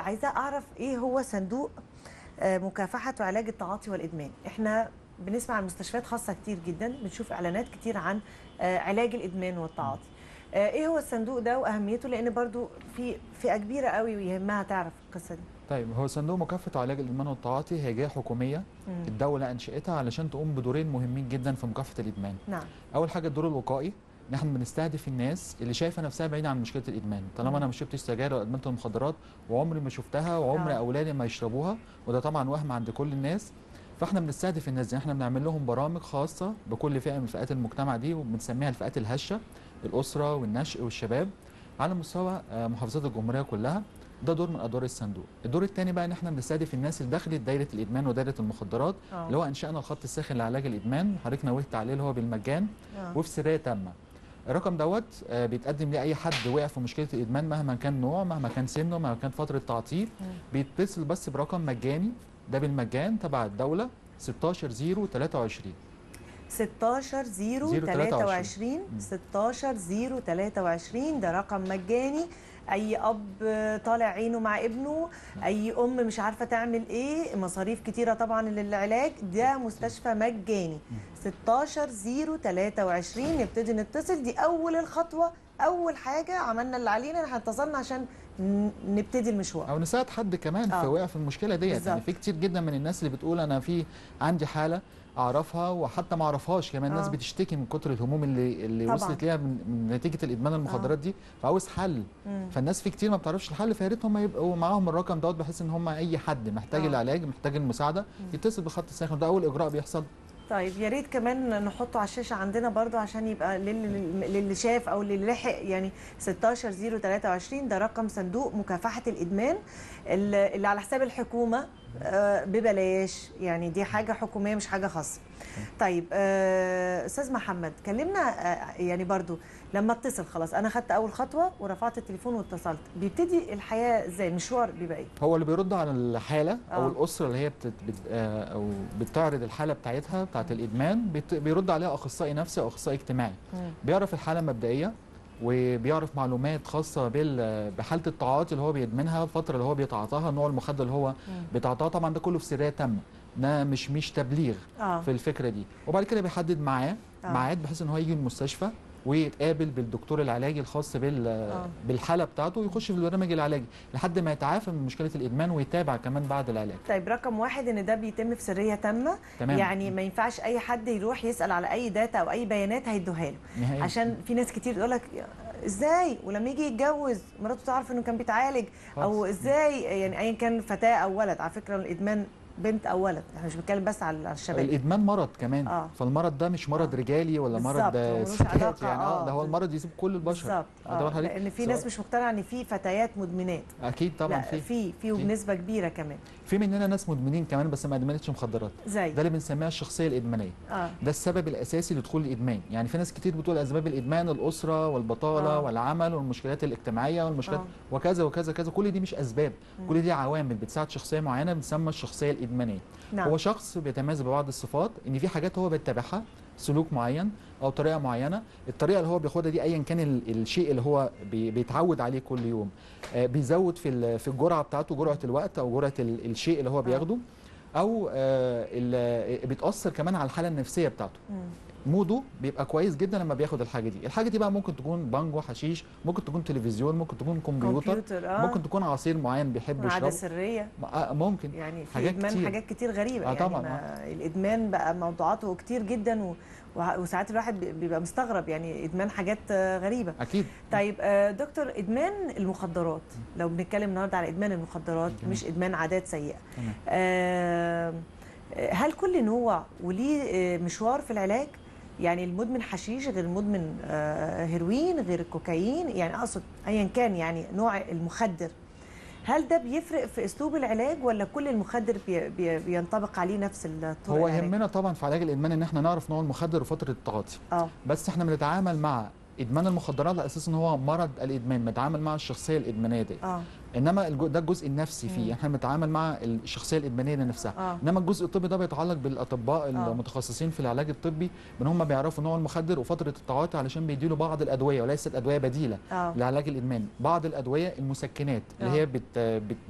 عايزة أعرف إيه هو صندوق مكافحة وعلاج التعاطي والإدمان. إحنا بنسمع عن مستشفيات خاصة كتير جدا، بنشوف إعلانات كتير عن علاج الإدمان والتعاطي. إيه هو الصندوق ده وأهميته؟ لأن برضو في فئة كبيرة قوي ويهمها تعرف القصة دي. طيب، هو صندوق مكافحة وعلاج الإدمان والتعاطي هي جهة حكومية الدولة أنشئتها علشان تقوم بدورين مهمين جدا في مكافحة الإدمان. نعم. أول حاجة الدور الوقائي، نحن بنستهدف الناس اللي شايفه نفسها بعيده عن مشكله الادمان، طالما انا ما شربتش سجاير ولا ادمنت المخدرات وعمري ما شفتها وعمر اولادي ما يشربوها، وده طبعا وهم عند كل الناس، فاحنا بنستهدف الناس دي. احنا بنعمل لهم برامج خاصه بكل فئه من فئات المجتمع دي، وبنسميها الفئات الهشه، الاسره والنشء والشباب، على مستوى محافظات الجمهوريه كلها. ده دور من ادوار الصندوق. الدور الثاني بقى ان احنا بنستهدف الناس اللي دخلت دايره الادمان ودايره المخدرات، اللي هو انشانا الخط الساخن لعلاج الادمان، حضرتك نوهت عليه، اللي هو بالمجان وفي سريه تامه. الرقم دوت بيتقدم لاي حد وقع في مشكله الادمان، مهما كان نوع، مهما كان سنه، مهما كان فتره تعاطيه، بيتصل بس برقم مجاني، ده بالمجان تبع الدوله 16023 16023 16023. ده رقم مجاني. اي اب طالع عينه مع ابنه، اي ام مش عارفه تعمل ايه، مصاريف كتيره طبعا للعلاج، ده مستشفى مجاني 16023. نبتدي نتصل، دي اول الخطوه، اول حاجه عملنا اللي علينا، احنا اتصلنا عشان نبتدي المشوار او نساعد حد كمان في وقع في المشكله ديت. يعني في كتير جدا من الناس اللي بتقول انا في عندي حاله اعرفها وحتى ما اعرفهاش كمان. الناس بتشتكي من كتر الهموم اللي وصلت ليها من نتيجه الادمان المخدرات دي، فعاوز حل. فالناس في كتير ما بتعرفش الحل، فيا ريت هم يبقوا معاهم الرقم دوت، بحيث ان هم اي حد محتاج العلاج، محتاج المساعده، يتصل بخط الساخن. ده اول اجراء بيحصل. طيب، يا ريت كمان نحطه على الشاشه عندنا برضو عشان يبقى للي شاف او اللي لحق. يعني 16023 ده رقم صندوق مكافحه الادمان اللي على حساب الحكومه ببلاش، يعني دي حاجه حكوميه مش حاجه خاصه. طيب استاذ محمد، كلمنا يعني برضو لما اتصل، خلاص انا خدت اول خطوه ورفعت التليفون واتصلت، بيبتدي الحياه ازاي؟ المشوار بيبقى ايه؟ هو اللي بيرد على الحاله او الاسره اللي هي بتعرض الحاله بتاعتها بتاعت الادمان، بيرد عليها اخصائي نفسي او اخصائي اجتماعي، بيعرف الحاله المبدئيه وبيعرف معلومات خاصه بحاله التعاطي اللي هو بيدمنها، الفتره اللي هو بيتعاطاها، نوع المخدر اللي هو بيتعاطاه. طبعا ده كله في سريه تامه، ده مش تبليغ في الفكره دي. وبعد كده بيحدد معاه ميعاد بحيث ان هو يجي المستشفى ويتقابل بالدكتور العلاجي الخاص بالحاله بتاعته، ويخش في البرنامج العلاجي لحد ما يتعافى من مشكله الادمان، ويتابع كمان بعد العلاج. طيب، رقم واحد ان ده بيتم في سريه تامه، يعني ما ينفعش اي حد يروح يسال على اي داتا او اي بيانات هيدوها له، عشان في ناس كتير بتقول لك ازاي، ولما يجي يتجوز مراته تعرف انه كان بيتعالج، او ازاي يعني ايا كان فتاه او ولد. على فكره الادمان بنت او ولد، احنا مش بنتكلم بس على الشباب، الادمان مرض كمان. فالمرض ده مش مرض رجالي ولا مرض ستات، يعني ده هو المرض يسيب كل البشر. لان في ناس مش مقتنعه ان في فتيات مدمنات. اكيد طبعا، في وبنسبه كبيره كمان في مننا ناس مدمنين كمان بس ما ادمنتش مخدرات، زي ده اللي بنسميها الشخصيه الادمانيه. ده السبب الاساسي لدخول الادمان. يعني في ناس كتير بتقول اسباب الادمان الاسره والبطاله والعمل والمشكلات الاجتماعيه والمشكلات وكذا وكذا كذا، كل دي مش اسباب، كل دي عوامل بتساعد شخصيه معينه بنسمى الشخصيه الادمانيه. هو شخص بيتميز ببعض الصفات، ان في حاجات هو بيتبعها، سلوك معين او طريقه معينه، الطريقه اللي هو بياخدها دي ايا كان الشيء اللي هو بيتعود عليه كل يوم، بيزود في الجرعه بتاعته، جرعه الوقت او جرعه الشيء اللي هو بياخده، او بتاثر كمان على الحاله النفسيه بتاعته. موده بيبقى كويس جدا لما بياخد الحاجه دي. الحاجه دي بقى ممكن تكون بانجو، حشيش، ممكن تكون تلفزيون، ممكن تكون كمبيوتر، ممكن تكون عصير معين بيحبه يشربه، عاده سريه، ممكن يعني في حاجات كتير غريبه. طبعا يعني الادمان بقى موضوعاته كتير جدا، وساعات الواحد بيبقى مستغرب، يعني ادمان حاجات غريبه. اكيد. طيب دكتور، ادمان المخدرات، لو بنتكلم النهارده على ادمان المخدرات مش ادمان عادات سيئه، هل كل نوع وليه مشوار في العلاج؟ يعني المدمن حشيش غير المدمن هيروين غير الكوكايين، يعني اقصد ايا كان يعني نوع المخدر، هل ده بيفرق في اسلوب العلاج ولا كل المخدر بينطبق عليه نفس الطريقه؟ هو يهمنا طبعا في علاج الادمان ان احنا نعرف نوع المخدر وفتره التعاطي، بس احنا بنتعامل مع ادمان المخدرات على اساس ان هو مرض الادمان، بنتعامل مع الشخصيه الادمانيه دي. انما ده الجزء النفسي فيه، احنا بنتعامل مع الشخصيه الادمانيه نفسها، انما الجزء الطبي ده بيتعلق بالاطباء المتخصصين في العلاج الطبي، من هم بيعرفوا نوع المخدر وفتره التعاطي علشان بيديله بعض الادويه، وليست ادويه بديله لعلاج الادمان، بعض الادويه المسكنات اللي هي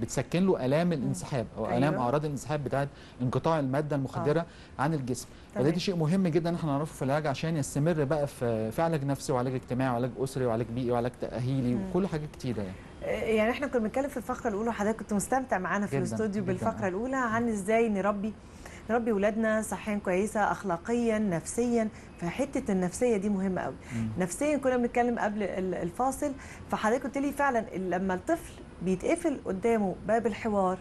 بتسكن له الام الانسحاب او الام اعراض الانسحاب بتاعه انقطاع الماده المخدره عن الجسم، وده شيء مهم جدا ان احنا نعرفه في العلاج عشان يستمر بقى في علاج نفسي وعلاج اجتماعي وعلاج اسري وعلاج بيئي وعلاج تاهيلي وكل حاجه كتيره يعني. يعني احنا كنا بنتكلم في الفقره الاولى وحضرتك كنت مستمتع معانا في الاستوديو بالفقره الاولى عن ازاي نربي اولادنا صحيا كويسه اخلاقيا نفسيا، فحته النفسيه دي مهمه قوي. نفسيا كنا بنتكلم قبل الفاصل، فحضرتك قلت لي فعلا لما الطفل بيتقفل قدامه باب الحوار،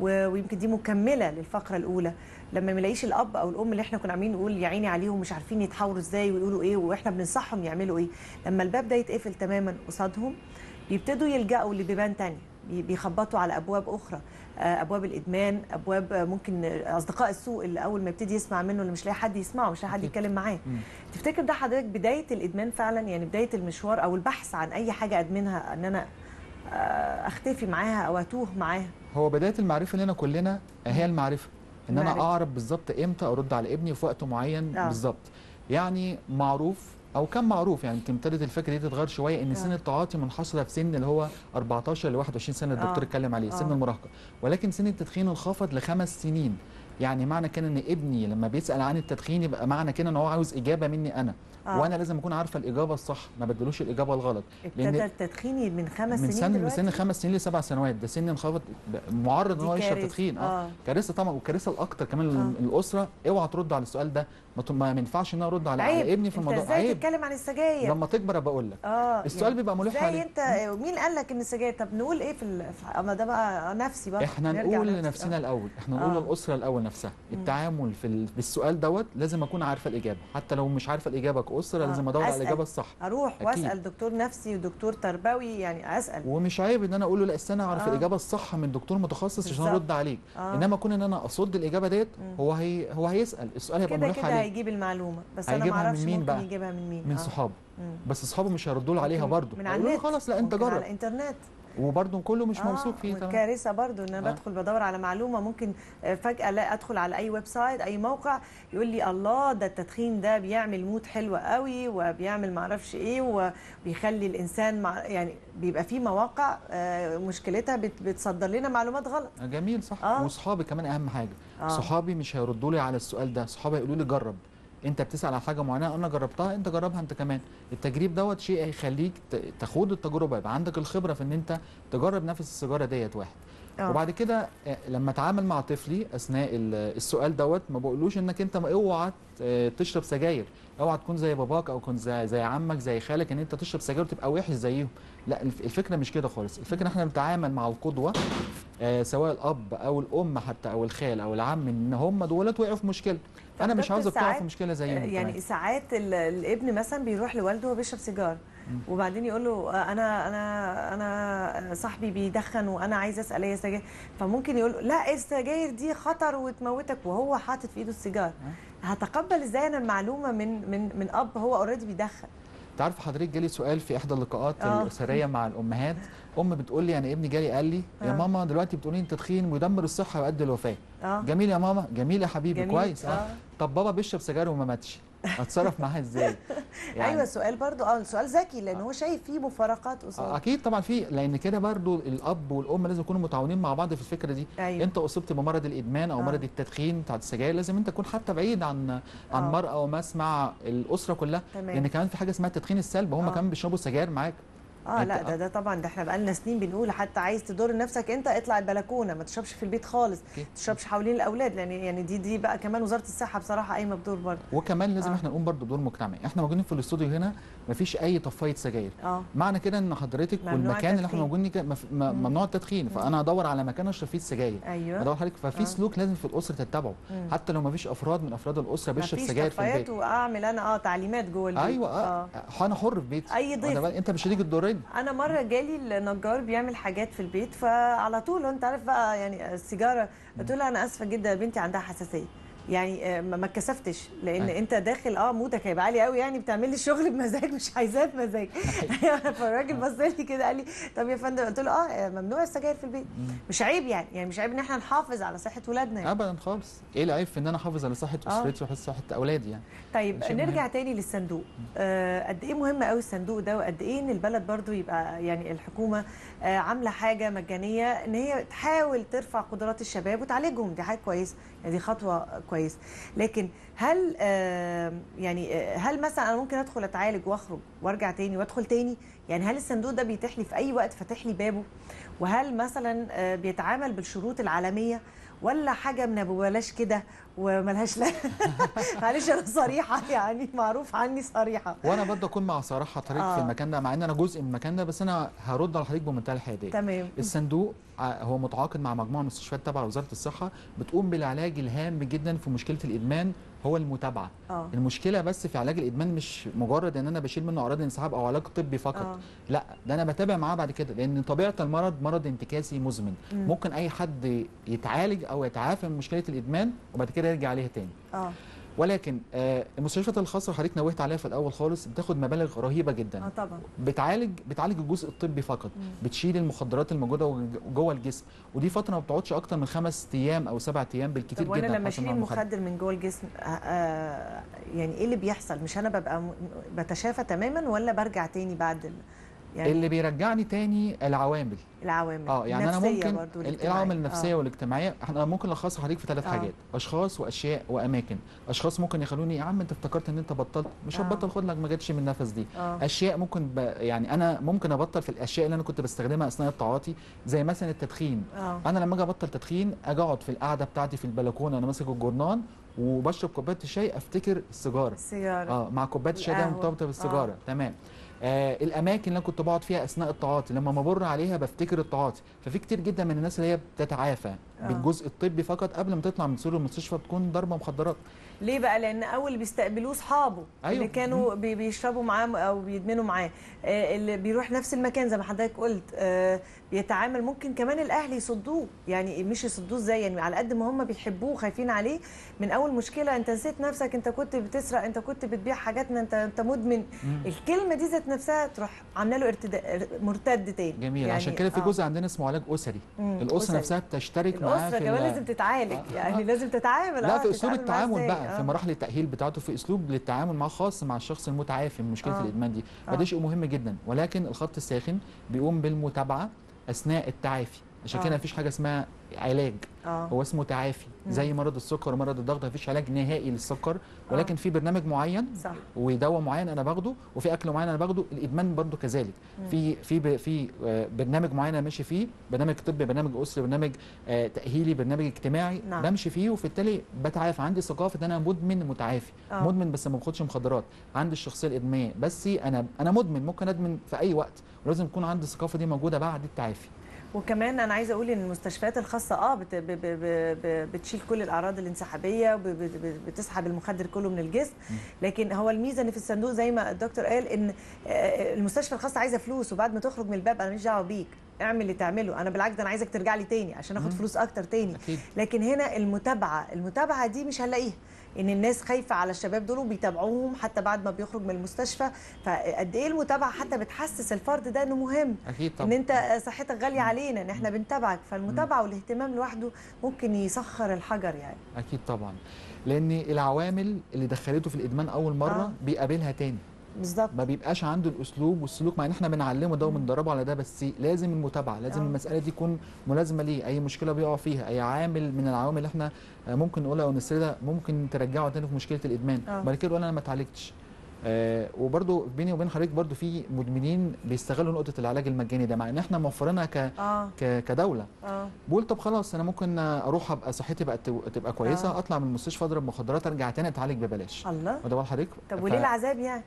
ويمكن دي مكمله للفقره الاولى، لما ما يلاقيش الاب او الام اللي احنا كنا عاملين نقول يا عيني عليهم مش عارفين يتحاوروا ازاي ويقولوا ايه واحنا بننصحهم يعملوا ايه، لما الباب ده يتقفل تماما قصادهم بيبتدوا يلجأوا لبيبان تانية، بيخبطوا على أبواب أخرى، أبواب الإدمان، أبواب ممكن أصدقاء السوء اللي أول ما يبتدي يسمع منه اللي مش لاقي حد يسمعه، مش لاقي حد يتكلم معاه. تفتكر ده حضرتك بداية الإدمان فعلا، يعني بداية المشوار أو البحث عن أي حاجة أدمنها أن أنا أختفي معاها أو أتوه معاها؟ هو بداية المعرفة لنا كلنا هي المعرفة، إن أنا أعرف بالظبط إمتى أرد على ابني في وقت معين بالظبط، يعني معروف او كان معروف، يعني يمكن ابتدت الفكره دي تتغير شويه، ان سن التعاطي منحصره في سن اللي هو 14 ل 21 سنه الدكتور اتكلم عليه، سن المراهقه، ولكن سن التدخين انخفض ل5 سنين، يعني معنى كان ان ابني لما بيسال عن التدخين يبقى معنى كده ان هو عاوز اجابه مني انا، وانا لازم اكون عارفه الاجابه الصح، ما بدلوش الاجابه الغلط. ابتدى التدخين من 5 سنين دلوقتي؟ من سن 5 سنين ل7 سنوات، ده سن انخفض، معرض ان هو يشرب تدخين. كارثه طبعا، والكارثه الاكثر كمان الاسره اوعى ترد على السؤال ده، ما ينفعش ان انا ارد على ابني في الموضوع. عيب، بتتكلم عن السجاير لما تكبر بقول لك. السؤال يعني بيبقى ملح عليك، انت مين قال لك ان السجاير؟ طب نقول ايه في اما ده بقى نفسي بقى، احنا نقول لنفسنا الاول، احنا نقول للاسره الاول نفسها. التعامل بالسؤال دوت لازم اكون عارفه الاجابه، حتى لو مش عارفه الاجابه كاسره لازم ادور على الاجابه الصح، اروح واسال دكتور نفسي ودكتور تربوي، يعني اسال، ومش عيب ان انا اقول له لا استنى اعرف الاجابه الصح من دكتور متخصص عشان ارد عليك، انما اكون ان انا اصد الاجابه ديت، هو هيسال، السؤال هيبقى ملح عليك، كده هيجيب المعلومه، بس انا ما اعرفش ممكن يجيبها من مين؟ من صحابه، بس صحابه مش هيردوا له عليها برضه، من على النت، خلاص لا انت جرب على الانترنت، وبرضه كله مش موثوق فيه. تمام، كارثه برضه ان انا بدخل بدور على معلومه، ممكن فجاه لا ادخل على اي ويب سايت اي موقع يقول لي الله ده التدخين ده بيعمل موت حلوه قوي وبيعمل ما اعرفش ايه وبيخلي الانسان يعني بيبقى في مواقع مشكلتها بتصدر لنا معلومات غلط. جميل، صح. وصحابي كمان اهم حاجه، صحابي مش هيردوا لي على السؤال ده، صحابي هيقولوا لي جرب، انت بتسال على حاجه معينه انا جربتها، انت جربها انت كمان، التجريب دوت شيء هيخليك تخوض التجربه، يبقى عندك الخبره في ان انت تجرب نفس السيجاره ديت واحد. وبعد كده لما اتعامل مع طفلي اثناء السؤال دوت ما بقولوش انك انت اوعى تشرب سجاير، اوعى تكون زي باباك او تكون زي عمك زي خالك ان انت تشرب سجاير وتبقى وحش زيهم، لا الفكره مش كده خالص، الفكره احنا بنتعامل مع القدوه، سواء الاب او الام حتى او الخال او العم، ان هم دولت وقعوا في مشكله، انا مش عاوزك تقع في مشكله زيهم. يعني ساعات الابن مثلا بيروح لوالده وبيشرب سيجاره، وبعدين يقول له انا صاحبي بيدخن وانا عايز اسال ايه سجاير، فممكن يقول له لا السجاير دي خطر وتموتك وهو حاطط في ايده السيجاره، هتقبل ازاي انا المعلومه من من من اب هو اوريدي بيدخن؟ تعرف حضرتك جالي سؤال في احدى اللقاءات الاسريه مع الامهات، ام بتقول لي يعني ابني جالي قال لي يا ماما دلوقتي بتقولي انت تدخين ويدمر الصحه ويؤدي الوفاه. جميل يا ماما، جميل يا حبيبي، جميل. كويس. طب بابا بيشرب سجاير وما ماتش، اتصرف معاه ازاي؟ يعني ايوه السؤال برضو السؤال ذكي، لان هو شايف فيه مفارقات قصاد اكيد طبعا في، لان كده برضو الاب والام لازم يكونوا متعاونين مع بعض في الفكره دي. انت اصبت بمرض الادمان او مرض التدخين بتاع السجاير، لازم انت تكون حتى بعيد عن مرأة ومسمع الاسره كلها، لان كمان في حاجه اسمها التدخين السلبي، هم كمان بيشربوا سجاير معاك. لا ده طبعا ده احنا بقالنا سنين بنقول، حتى عايز تضر نفسك انت اطلع البلكونه، ما تشربش في البيت خالص، ما تشربش حوالين الاولاد، لان يعني دي بقى كمان وزاره الصحه بصراحه قايمه بدور برضه، وكمان لازم احنا نقوم برضه بدور مجتمعي، احنا موجودين في الاستوديو هنا ما فيش اي طفايه سجاير، معنى كده ان حضرتك والمكان اللي احنا موجودين ممنوع التدخين، فانا هدور على مكان اشرب فيه السجاير. ادور حضرتك، ففي سلوك لازم في الاسره تتبعه، حتى لو ما فيش افراد من افراد الاسره بيشرب سجاير في البيت، واعمل انا تعليمات جوه البيت. ايوه انا حر في بيتي، اي ضيف انت مش هتيجي الدور. أنا مرة جالي النجار بيعمل حاجات في البيت، فعلى طول أنت عارف بقى يعني السيجارة، قلت له أنا آسفة جدا يا بنتي عندها حساسية، يعني ما اتكسفتش لان انت داخل مودك هيبقى عالي قوي، يعني بتعمل لي الشغل بمزاج، مش عايزاه بمزاج. فالراجل بص لي كده قال لي طب يا فندم، قلت له ممنوع السجاير في البيت، مش عيب يعني مش عيب ان احنا نحافظ على صحه ولادنا يعني. ابدا خالص، ايه العيب في ان انا احافظ على صحه اسرتي وصحه اولادي يعني. طيب نرجع تاني للصندوق، قد ايه مهم قوي الصندوق ده، وقد ايه ان البلد برضو يبقى يعني الحكومه عامله حاجه مجانيه ان هي تحاول ترفع قدرات الشباب وتعالجهم، دي حاجه كويسه يعني، دي خطوه كويس. لكن هل هل مثلا انا ممكن ادخل اتعالج واخرج وارجع تاني وادخل تاني؟ يعني هل الصندوق ده بيتيح لي في اي وقت فاتح لي بابه؟ وهل مثلا بيتعامل بالشروط العالميه ولا حاجه من ابو بلاش كده وملهاش لا؟ معلش انا صريحه يعني، معروف عني صريحه، وانا برضه اكون مع صراحه حضرتك في المكان ده، مع ان انا جزء من المكان ده، بس انا هرد على حضرتك بمنتهى الحياديه. تمام. الصندوق هو متعاقد مع مجموعه من المستشفيات تبع وزاره الصحه، بتقوم بالعلاج الهام جدا في مشكله الادمان، هو المتابعه. المشكله بس في علاج الادمان مش مجرد ان انا بشيل منه اعراض الانسحاب او علاج طبي فقط، لا، ده انا بتابع معاه بعد كده، لان طبيعه المرض مرض انتكاسي مزمن. ممكن اي حد يتعالج او يتعافى من مشكله الادمان وبعد كده يرجع عليها تاني. ولكن المستشفيات الخاصه حضرتك نوهت عليها في الاول خالص، بتاخد مبالغ رهيبه جدا. طبعا. بتعالج الجزء الطبي فقط، بتشيل المخدرات الموجوده جوه الجسم، ودي فتره ما بتقعدش اكتر من 5 ايام او 7 ايام بالكثير جدا. طب وانا لما اشيل المخدر من جوه الجسم يعني ايه اللي بيحصل؟ مش انا ببقى بتشافى تماما ولا برجع تاني بعد؟ يعني اللي بيرجعني تاني العوامل. يعني انا ممكن العوامل النفسيه والاجتماعيه، انا ممكن الخصها حضرتك في 3 حاجات، اشخاص واشياء واماكن. اشخاص ممكن يخلوني يا عم انت افتكرت ان انت بطلت، مش هتبطل، خد لك ما جاتش من النفس دي. اشياء ممكن يعني انا ممكن ابطل في الاشياء اللي انا كنت بستخدمها اثناء التعاطي، زي مثلا التدخين. انا لما اجي ابطل تدخين اجي اقعد في القعده بتاعتي في البلكونه انا ماسك الجرنان وبشرب كوبايه الشاي، افتكر السيجاره مع كوبايه الشاي ده مرتبطه بالسيجاره. تمام. الاماكن اللي انا كنت بقعد فيها اثناء التعاطي لما بمر عليها بفتكر التعاطي. ففي كتير جدا من الناس اللي هي بتتعافى بالجزء الطبي فقط قبل ما تطلع من سور المستشفى بتكون ضربه مخدرات. ليه بقى؟ لان اول بيستقبلوه اصحابه اللي كانوا بيشربوا معاه او بيدمنوا معاه، اللي بيروح نفس المكان زي ما حضرتك قلت، بيتعامل. ممكن كمان الاهل يصدوه، يعني مش يصدوه ازاي، يعني على قد ما هم بيحبوه خايفين عليه من اول مشكله، انت نسيت نفسك، انت كنت بتسرق، انت كنت بتبيع حاجاتنا، انت مدمن. الكلمه دي ذات نفسها تروح عامله له مرتد تاني. جميل. يعني عشان كده في جزء عندنا اسمه علاج اسري، الاسره نفسها بتشترك معاه، الاسره كمان لازم تتعالج، يعني لازم تتعامل. لا، في اسلوب التعامل بقى، في مراحل التاهيل بتاعته، في اسلوب للتعامل معاه خاص مع الشخص المتعافي من مشكله الادمان دي. فده شيء مهم جدا، ولكن الخط الساخن بيقوم بالمتابعه اثناء التعافي، عشان كده مفيش حاجه اسمها علاج، هو اسمه تعافي. زي مرض السكر ومرض الضغط مفيش علاج نهائي للسكر، ولكن في برنامج معين، صح، ودواء معين انا باخده، وفي اكل معين انا باخده. الادمان برضو كذلك، في برنامج معين انا ماشي فيه، برنامج طبي، برنامج اسري، برنامج تاهيلي، برنامج اجتماعي، بمشي فيه، وبالتالي بتعافى. عندي ثقافه ان انا مدمن متعافي، مدمن بس ما باخدش مخدرات، عندي الشخصيه الادمانيه، بس انا مدمن، ممكن ادمن في اي وقت، ولازم يكون عندي الثقافه دي موجوده بعد التعافي. وكمان انا عايزه اقول ان المستشفيات الخاصه بتشيل كل الاعراض الانسحابيه وبتسحب المخدر كله من الجسم، لكن هو الميزه ان في الصندوق زي ما الدكتور قال ان المستشفى الخاصه عايزه فلوس، وبعد ما تخرج من الباب انا مش دعوه بيك، اعمل اللي تعمله، انا بالعكس ده انا عايزك ترجع لي تاني عشان اخد فلوس اكتر تاني. لكن هنا المتابعه دي مش هنلاقيها، ان الناس خايفه على الشباب دول وبيتابعوهم حتى بعد ما بيخرج من المستشفى. فقد ايه المتابعه حتى بتحسس الفرد ده انه مهم، ان انت صحتك غاليه علينا، ان احنا بنتابعك. فالمتابعه والاهتمام لوحده ممكن يسخر الحجر يعني. اكيد طبعا، لان العوامل اللي دخلته في الادمان اول مره بيقابلها تاني. بالظبط. ما بيبقاش عنده الاسلوب والسلوك، مع ان احنا بنعلمه ده وبندربه على ده، بس لازم المتابعه، لازم المساله دي تكون ملازمه ليه. اي مشكله بيقع فيها، اي عامل من العوامل اللي احنا ممكن نقولها او نسردها، ممكن ترجعه تاني في مشكله الادمان. بعد كده يقول انا ما اتعالجتش. وبرده بيني وبين حضرتك برده في مدمنين بيستغلوا نقطه العلاج المجاني ده، مع ان احنا موفرينها كدوله. بقول طب خلاص انا ممكن اروح ابقى صحتي بقى تبقى كويسه، اطلع من المستشفى اضرب مخدرات، ارجع تاني اتعالج ببلاش. الله. وده بقول لحضرتك. طب وليه العذاب يعني؟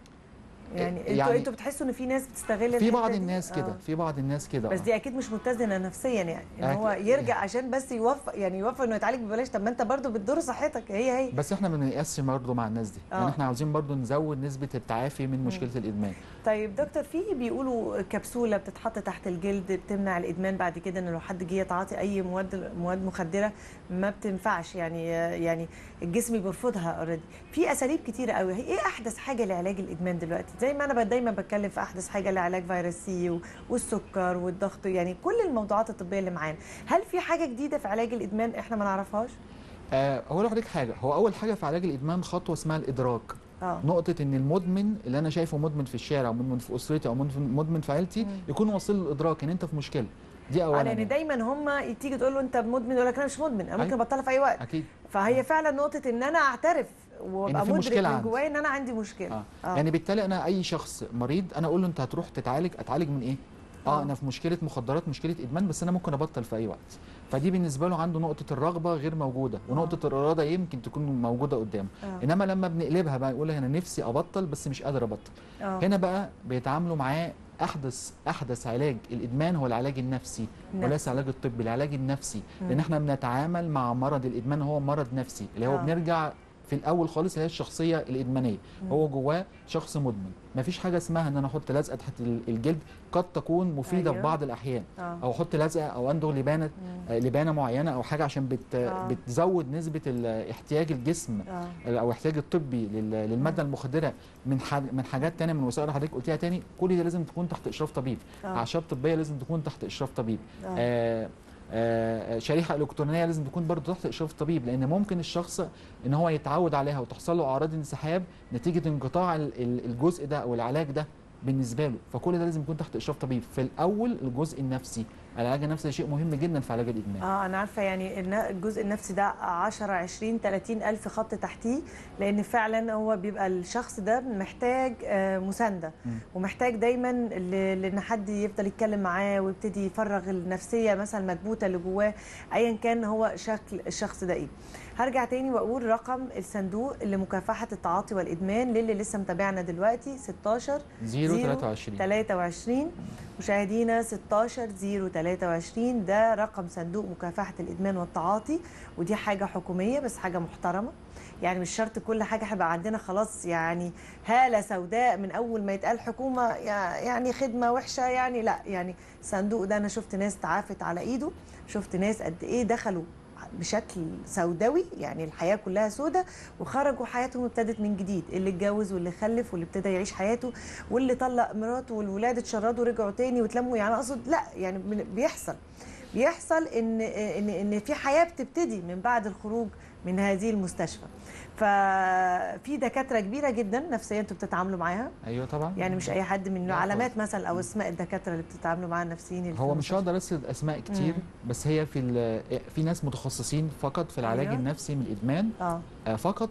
يعني انتوا بتحسوا ان في ناس بتستغل في بعض الناس كده، في بعض الناس كده، بس دي اكيد مش متزنه نفسيا، يعني ان هو يرجع عشان بس يوفق، يعني يوفق انه يتعالج ببلاش. طب ما انت برضه بتضر صحتك هي. بس احنا بنقاس برضه مع الناس دي، يعني احنا عاوزين برضه نزود نسبه التعافي من مشكله الادمان. طيب دكتور، في بيقولوا كبسوله بتتحط تحت الجلد بتمنع الادمان بعد كده، ان لو حد جه يتعاطي اي مواد مخدره ما بتنفعش، يعني الجسم بيرفضها اوريدي. في اساليب كتيره قوي، ايه احدث حاجه لعلاج الادمان دلوقتي؟ زي ما انا دايما بتكلم في احدث حاجه لعلاج فيروس سي والسكر والضغط، يعني كل الموضوعات الطبيه اللي معانا، هل في حاجه جديده في علاج الادمان احنا ما نعرفهاش؟ هو لحضرتك حاجه، هو اول حاجه في علاج الادمان خطوه اسمها الادراك. نقطه ان المدمن اللي انا شايفه مدمن في الشارع او مدمن في اسرتي او مدمن في عيلتي يكون واصل للادراك ان انت في مشكله. دي اولا، يعني دايما هم تيجي تقول له انت مدمن يقول لك انا مش مدمن، انا ممكن ابطلها في اي وقت. اكيد. فهي فعلا نقطه ان انا اعترف وابقى مدرك من جوايا ان انا عندي مشكله. يعني بالتالي انا اي شخص مريض انا اقول له انت هتروح تتعالج، اتعالج من ايه؟ انا في مشكله مخدرات، مشكله ادمان، بس انا ممكن ابطل في اي وقت. فدي بالنسبه له عنده نقطه الرغبه غير موجوده، ونقطه الاراده يمكن تكون موجوده قدامه. انما لما بنقلبها بقى يقول انا نفسي ابطل بس مش قادر ابطل. هنا بقى بيتعاملوا معاه. احدث علاج الادمان هو العلاج النفسي وليس العلاج الطبي، العلاج النفسي، لان احنا بنتعامل مع مرض الادمان هو مرض نفسي، اللي هو بنرجع في الاول خالص اللي هي الشخصيه الادمانيه، هو جواه شخص مدمن. مفيش حاجه اسمها ان انا احط لزقه تحت الجلد، قد تكون مفيده في بعض الاحيان، او احط لزقه او اندغ لبانه معينه او حاجه عشان بتزود نسبه احتياج الجسم او احتياج الطبي للماده المخدره من حاجات ثانيه، من وسائل حضرتك قلتيها ثاني. كل ده لازم تكون تحت اشراف طبيب، اعشاب طبيه لازم تكون تحت اشراف طبيب، شريحه الكترونيه لازم تكون برضه تحت اشراف الطبيب، لان ممكن الشخص ان هو يتعود عليها وتحصل له اعراض انسحاب نتيجه انقطاع الجزء ده او العلاج ده بالنسبه له، فكل ده لازم يكون تحت اشراف طبيب. في الاول الجزء النفسي، العلاج النفسي شيء مهم جدا في علاج الادمان. انا عارفه، يعني الجزء النفسي ده 10 20 30 الف خط تحتيه، لان فعلا هو بيبقى الشخص ده محتاج مسانده، ومحتاج دايما لان حد يفضل يتكلم معاه ويبتدي يفرغ النفسيه مثلا المكبوته اللي جواه، ايا كان هو شكل الشخص ده ايه. هرجع تاني واقول رقم الصندوق لمكافحه التعاطي والادمان للي لسه متابعنا دلوقتي 16 023. مشاهدينا 16 023 ده رقم صندوق مكافحه الادمان والتعاطي، ودي حاجه حكوميه بس حاجه محترمه، يعني مش شرط كل حاجه هيبقى عندنا خلاص يعني هاله سوداء من اول ما يتقال حكومه يعني خدمه وحشه، يعني لا، يعني الصندوق ده انا شفت ناس تعافت على ايده، شفت ناس قد ايه دخلوا بشكل سوداوي، يعني الحياه كلها سودة، وخرجوا حياتهم ابتدت من جديد، اللي اتجوز واللي خلف واللي ابتدى يعيش حياته، واللي طلق مراته والولاد اتشردوا ورجعوا تاني واتلموا، يعني اقصد لا، يعني بيحصل ان في حياه بتبتدي من بعد الخروج من هذه المستشفى. ففي دكاتره كبيره جدا نفسيا انتوا بتتعاملوا معاها؟ ايوه طبعا، يعني مش اي حد من علامات مثلا او اسماء الدكاتره اللي بتتعاملوا معاها النفسيين اللي هو مش هقدر اسرد اسماء كتير، بس هي في ناس متخصصين فقط في العلاج النفسي من الادمان، فقط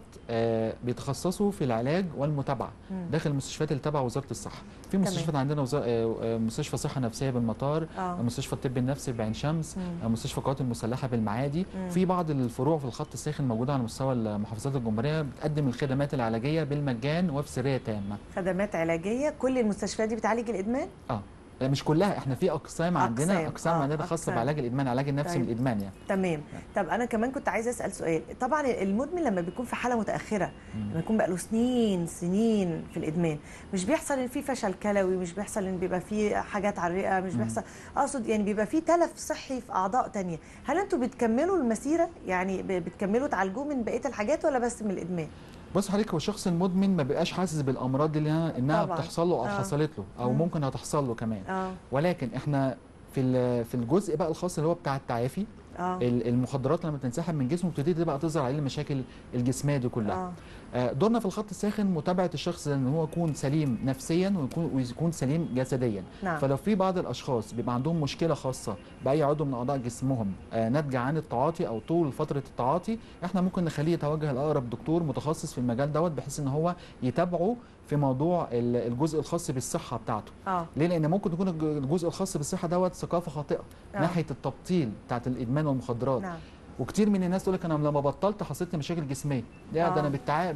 بيتخصصوا في العلاج والمتابعه داخل المستشفيات اللي تبع وزاره الصحه. في مستشفيات عندنا مستشفى صحه نفسيه بالمطار، مستشفى الطب النفسي بعين شمس، مستشفى القوات المسلحه بالمعادي، في بعض الفروع في الخط الساخن موجوده على مستوى المحافظات الجمهوريه، بتقدم الخدمات العلاجيه بالمجان وفي سريه تامه. خدمات علاجيه، كل المستشفيات دي بتعالج الادمان؟ مش كلها، احنا في اقسام عندنا خاصه بعلاج الادمان، علاج النفسي من الادمان يعني. تمام. طب انا كمان كنت عايزه اسال سؤال، طبعا المدمن لما بيكون في حاله متاخره، لما يكون بقى له سنين في الادمان، مش بيحصل ان في فشل كلوي، مش بيحصل ان بيبقى في حاجات على الرئه، مش بيحصل، اقصد يعني بيبقى في تلف صحي في اعضاء ثانيه. هل انتوا بتكملوا المسيره، يعني بتكملوا تعالجوه من بقيه الحاجات ولا بس من الادمان؟ بص حضرتك، هو الشخص المدمن ما بيبقاش حاسس بالامراض اللي انها بتحصل له او حصلت له او ممكن هتحصل له كمان، ولكن احنا في الجزء بقى الخاص اللي هو بتاع التعافي، المخدرات لما تنسحب من جسمه بتبتدي بقى تظهر عليه المشاكل الجسميه دي كلها. دورنا في الخط الساخن متابعه الشخص ان هو يكون سليم نفسيا ويكون سليم جسديا. فلو في بعض الاشخاص بيبقى عندهم مشكله خاصه باي عضو من اعضاء جسمهم ناتجه عن التعاطي او طول فتره التعاطي، احنا ممكن نخليه يتوجه لاقرب دكتور متخصص في المجال دوت، بحيث ان هو يتابعه في موضوع الجزء الخاص بالصحه بتاعته. ليه؟ لان ممكن تكون الجزء الخاص بالصحه دوت ثقافه خاطئه ناحيه التبطيل بتاعت الادمان والمخدرات. وكتير من الناس تقول لك انا لما بطلت حصلت مشاكل جسميه، لا ده انا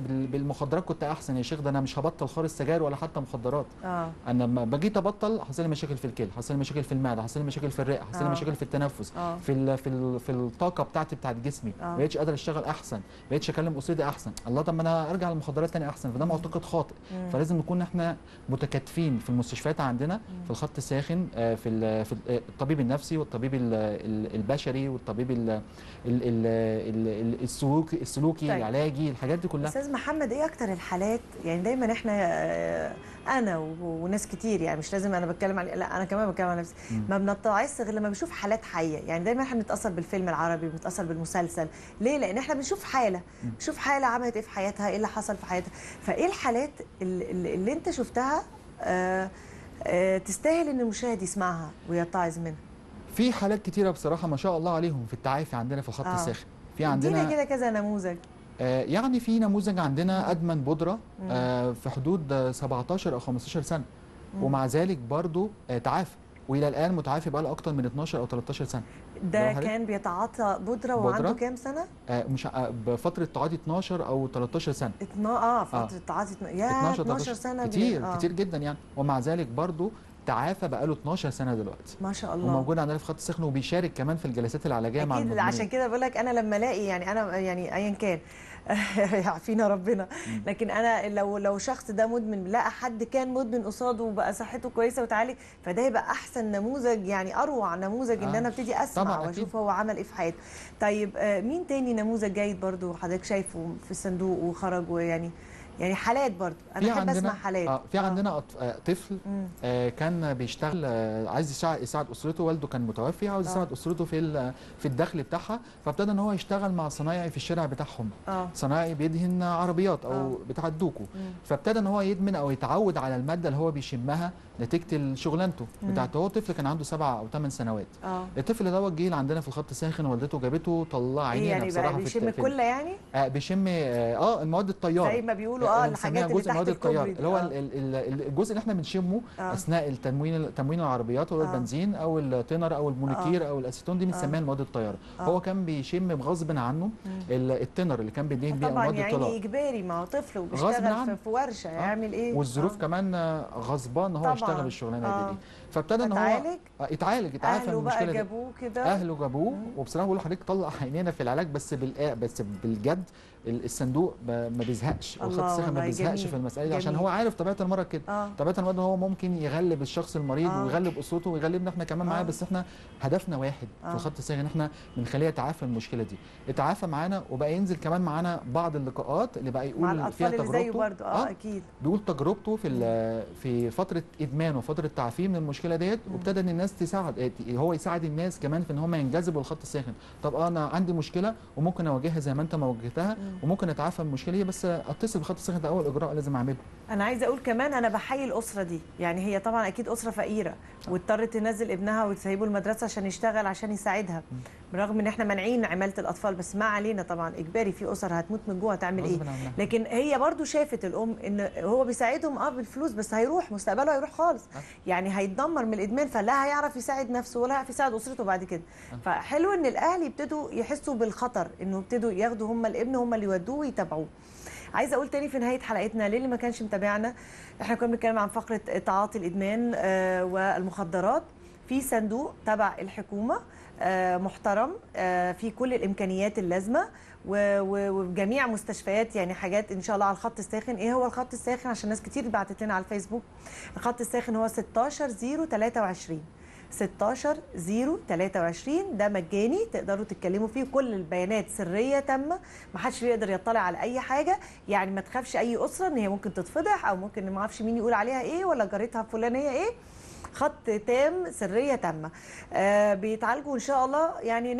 بالمخدرات كنت احسن يا شيخ، ده انا مش هبطل خالص سجاير ولا حتى مخدرات. انا لما بجيت ابطل حصل لي مشاكل في الكلى، حصل لي مشاكل في المعده، حصل لي مشاكل في الرئه، حصل لي مشاكل في التنفس، في الطاقه بتاعت جسمي، ما بقتش قادر اشتغل احسن، ما بقتش اكلم قصيدي احسن، الله طب ما انا ارجع للمخدرات ثاني احسن، فده معتقد خاطئ. فلازم نكون احنا متكاتفين في المستشفيات عندنا في الخط الساخن، في الطبيب النفسي والطبيب البشري والطبيب السلوكي طيب. العلاجي، الحاجات دي كلها. استاذ محمد، ايه اكتر الحالات يعني دايما انا وناس كتير، يعني مش لازم انا بتكلم عن، لا انا كمان بتكلم عن نفسي، ما بنتعص غير لما بنشوف حالات حيه، يعني دايما احنا بنتاثر بالفيلم العربي، بنتاثر بالمسلسل، ليه؟ لان احنا بنشوف حاله، بنشوف حاله عملت ايه في حياتها، ايه اللي حصل في حياتها، فايه الحالات اللي انت شفتها تستاهل ان المشاهد يسمعها ويتعظ منها؟ في حالات كتيرة بصراحة ما شاء الله عليهم في التعافي عندنا في الخط الساخن. في عندنا كده كذا نموذج، يعني في نموذج عندنا أدمن بودرة في حدود 17 أو 15 سنة، ومع ذلك برضه تعافى، وإلى الآن متعافي بقى له أكتر من 12 أو 13 سنة. ده كان بيتعاطى بودرة وعنده كام سنة؟ مش بفترة تعاطي 12 أو 13 سنة. فترة تعاطي 12 سنة كتير كتير جدا يعني، ومع ذلك برضه تعافى بقاله 12 سنه دلوقتي ما شاء الله، وموجود عندنا في خط السخن، وبيشارك كمان في الجلسات العلاجيه مع المدمنين. عشان كده بقول لك انا لما الاقي، يعني انا يعني ايا كان يعافينا ربنا، لكن انا لو شخص ده مدمن لقى حد كان مدمن قصاده وبقى صحته كويسه وتعالج، فده يبقى احسن نموذج، يعني اروع نموذج ان انا ابتدي اسمع واشوف هو عمل ايه في حياته. طيب مين تاني نموذج جيد برضو حضرتك شايفه في الصندوق وخرج، ويعني حالات برضه انا بحب اسمع حالات؟ في عندنا طفل كان بيشتغل، عايز يساعد اسرته، والده كان متوفي، عاوز يساعد اسرته في الدخل بتاعها، فابتدى ان هو يشتغل مع صنايعي في الشارع بتاعهم، صنايعي بيدهن عربيات او بتاع الدوكو، فابتدى ان هو يدمن او يتعود على الماده اللي هو بيشمها نتيجه شغلانته بتاعته. هو طفل كان عنده 7 أو 8 سنوات. الطفل دوت جه عندنا في الخط الساخن، والدته جابته، طلع عيني يعني بصراحه في التفكير. بيشم كل يعني بيشم المواد الطياره زي ما بيقولوا، الحاجات اللي تحت الكوبري، اللي هو الجزء اللي احنا بنشمه اثناء تموين العربيات، هو البنزين او التينر او المونيكير او الاسيتون، دي بنسميها المواد الطياره. هو كان بيشم غصب عنه التينر اللي كان بيدهن بيه مواد الطياره، طبعا يعني اجباري، ما هو طفل وبيشتغل في ورشه، يعمل ايه؟ والظروف كمان غصبان هو يشتغل الشغلانه دي. فابتدى ان هو اتعالج، اتعافى من المشكله دي. اهله بقى جابوه كده، اهله جابوه، وبصراحه بقول لحضرتك طلع عينينا في العلاج، بس بالجد الصندوق ما بيزهقش، والخط الساخن ما بيزهقش في المساله دي، عشان هو عارف طبيعه المرض كده. طبيعه المرض ان هو ممكن يغلب الشخص المريض ويغلب اسرته ويغلبنا احنا كمان معاه، بس احنا هدفنا واحد في الخط الساخن، احنا بنخليه يتعافى من المشكله دي. اتعافى معانا، وبقى ينزل كمان معانا بعض اللقاءات اللي بقى يقول فيها تجربته، اكيد بيقول تجربته في فتره ادمان وفتره تعافيه من المشكله ديت، وابتدى ان الناس تساعد، هو يساعد الناس كمان في ان هم ينجذبوا للخط الساخن. طب انا عندي مشكله وممكن اواجهها زي ما انت ما واجهتها، وممكن اتعافى من المشكله دي، بس اتصل بخط الساخن، ده اول اجراء لازم اعمله. انا عايزه اقول كمان، انا بحيي الاسره دي، يعني هي طبعا اكيد اسره فقيره واضطرت تنزل ابنها وتسيبه المدرسه عشان يشتغل عشان يساعدها، برغم ان احنا مانعين عماله الاطفال، بس ما علينا، طبعا اجباري، في اسر هتموت من جوه، تعمل ايه؟ لكن هي برضو شافت الام ان هو بيساعدهم بالفلوس، بس هيروح مستقبله، هيروح خالص، يعني هيتدمر من الادمان، فلا هيعرف يساعد نفسه ولا هيعرف يساعد اسرته بعد كده. فحلو ان الاهل يبتدوا يحسوا بالخطر، انه يبتدوا ياخدوا هم الابن، هم اللي يودوه ويتابعوه. عايزه اقول تاني في نهايه حلقتنا للي ما كانش متابعنا، احنا كنا بنتكلم عن فقره تعاطي الادمان والمخدرات في صندوق تبع الحكومه، محترم، في كل الامكانيات اللازمه، وجميع مستشفيات، يعني حاجات ان شاء الله على الخط الساخن. ايه هو الخط الساخن؟ عشان ناس كتير بعتت لنا على الفيسبوك. الخط الساخن هو 16023، 16023، ده مجاني، تقدروا تتكلموا فيه، كل البيانات سريه تامه، ما حدش يقدر يطلع على اي حاجه، يعني ما تخافش اي اسره ان هي ممكن تتفضح، او ممكن ما اعرفش مين يقول عليها ايه، ولا جارتها فلانيه ايه، خط تام، سريه تامه. بيتعالجوا ان شاء الله، يعني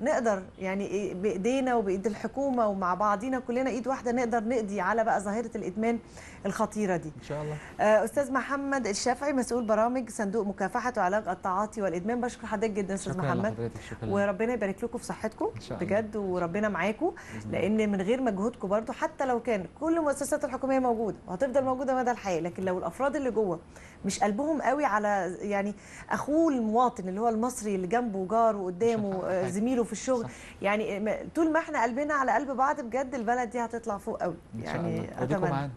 نقدر يعني بايدينا وبايد الحكومه ومع بعضينا كلنا ايد واحده، نقدر نقضي على بقى ظاهره الادمان الخطيره دي ان شاء الله. استاذ محمد الشافعي، مسؤول برامج صندوق مكافحه وعلاج التعاطي والادمان، بشكر حضرتك جدا استاذ محمد، وربنا يبارك لكم في صحتكم بجد، وربنا معاكم، لان من غير مجهودكم برضو، حتى لو كان كل المؤسسات الحكوميه موجوده وهتفضل موجوده مدى الحياه، لكن لو الافراد اللي جوه مش قلبهم قوي على يعني اخوه المواطن اللي هو المصري اللي جنبه جاره وقدامه زميله في الشغل. يعني طول ما احنا قلبنا على قلب بعض بجد البلد دي هتطلع فوق قوي يعني. اتمنى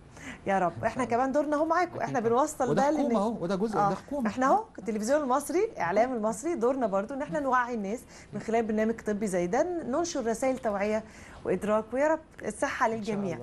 يا رب. احنا كمان دورنا اهو معاكم، احنا بنوصل ده للناس اهو، وده جزء ده حكومه. احنا اهو التلفزيون المصري، الاعلام المصري، دورنا برضو ان احنا نوعي الناس من خلال برنامج طبي زي ده، ننشر رسائل توعيه وادراك، ويا رب الصحه للجميع.